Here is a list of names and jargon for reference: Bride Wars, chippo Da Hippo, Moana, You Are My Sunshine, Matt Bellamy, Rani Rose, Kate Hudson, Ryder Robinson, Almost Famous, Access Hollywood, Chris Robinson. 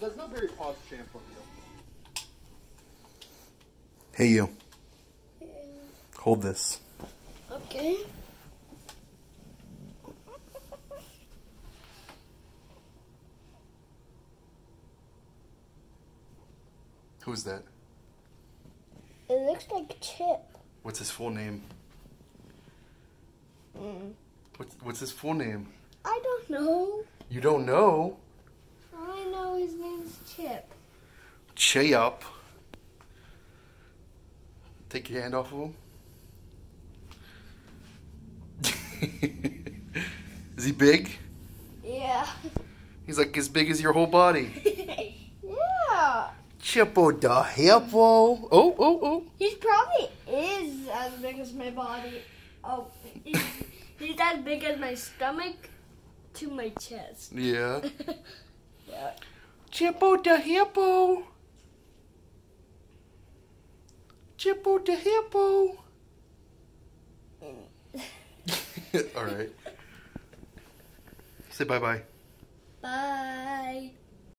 There's no very pause champ on you. Hey, you. Hold this. Okay. Who's that? It looks like Chip. What's his full name? Mm. What's his full name? I don't know. You don't know? I know his name's Chip. Chip. Take your hand off of him. Is he big? Yeah. He's like as big as your whole body. Yeah. Chippo Da Hippo. Oh, oh, oh. He probably is as big as my body. Oh, he's as big as my stomach to my chest. Yeah. Yeah. Chippo Da Hippo. Chippo Da Hippo. All right. Say bye-bye. Bye.